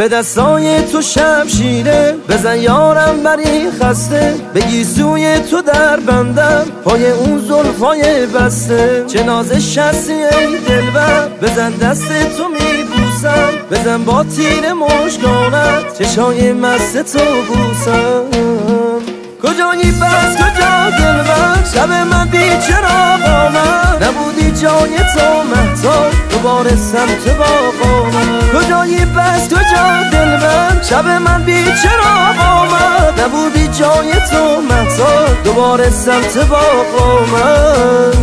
به دستای تو شمشیره بزن یارم بر این خسته، به گیسوی تو در بندم پای اون زلفای بسته. جنازه شستی ای دلبر بزن دست تو میبوسم، بزن با تیر مژگانت چشای مست تو بوسم. کجایی بس کجا دلبر شب من بی چراغ آمد، نبودی جای تو مهتاب دوباره سمت باغ آمد. کجایی بس کجا دلبر شب من بی چراغ آمد، نبودی جای تو مهتاب دوباره سمت باغ آمد.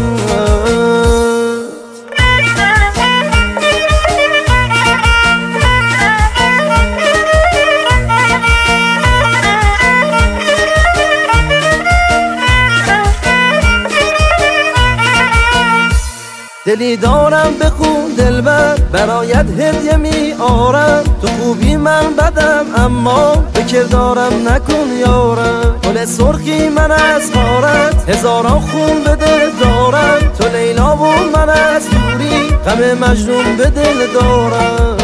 دلی دارم بخون دلبر برایت هدیه می آرم، تو خوبی من بدم اما فکر دارم نکن یارم. گل سرخی من از غارت هزاران خون به دل دارم، تو لیلا و من از دوری غم مجنون به دل دارم.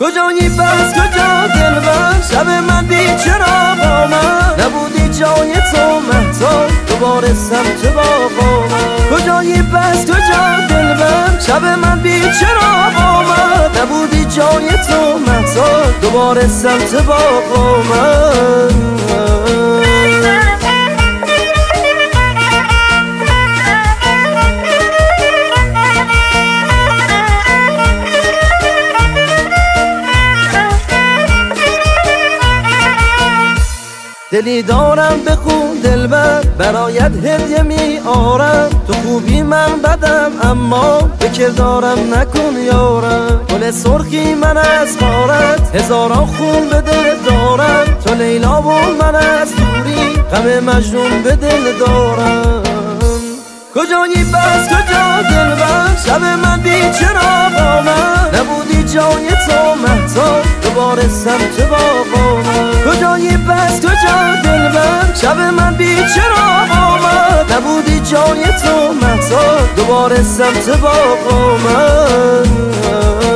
کجایی بس کجا دلبر شب من بی چراغ آمد، نبودی جای تو مهتاب دوباره سمت باغ آمد. کجایی بس کجا دلبر شب من بی چراغ آمد، نبودی جای تو مهتاب دوباره سمت باغ آمد. دلی دارم بخون دلبر برایت هدیه می آرم، تو خوبی من بدم اما فکر دارم نکن یارم. گل سرخی من از غارت هزاران خون به دل دارم، تو لیلا و من از دوری غم مجنون به دل دارم. کجایی بس کجا دلبر شب من بی چراغ آمد، نبودی جای تو مهتاب دوباره سمت باغ آمد. کجایی بس کجا دلبر شب من بی چراغ آمد، نبودی جای تو مهتاب دوباره سمت باغ آمد.